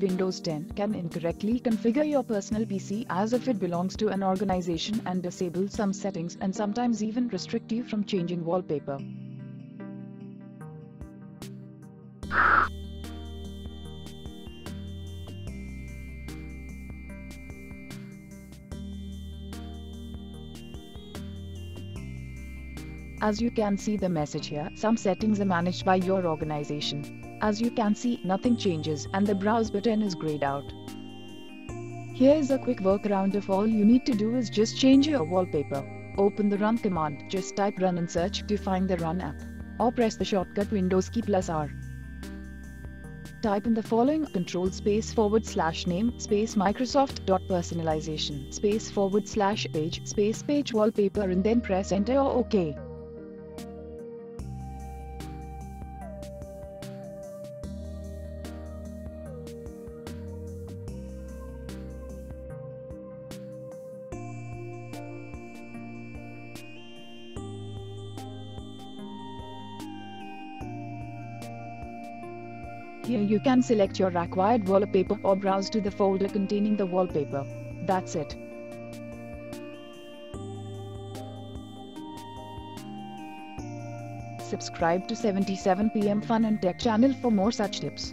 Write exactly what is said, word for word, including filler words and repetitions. Windows ten can incorrectly configure your personal P C as if it belongs to an organization and disable some settings and sometimes even restrict you from changing wallpaper. As you can see the message here, some settings are managed by your organization. As you can see, nothing changes and the browse button is grayed out. Here is a quick workaround. If all you need to do is just change your wallpaper, open the run command, just type run in search to find the run app, or press the shortcut Windows key plus R. Type in the following: control space forward slash name space Microsoft dot personalization space forward slash page space page wallpaper and then press enter or OK. Here you can select your required wallpaper or browse to the folder containing the wallpaper. That's it. Subscribe to seventy-seven P M Fun and Tech channel for more such tips.